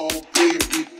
Oh, baby.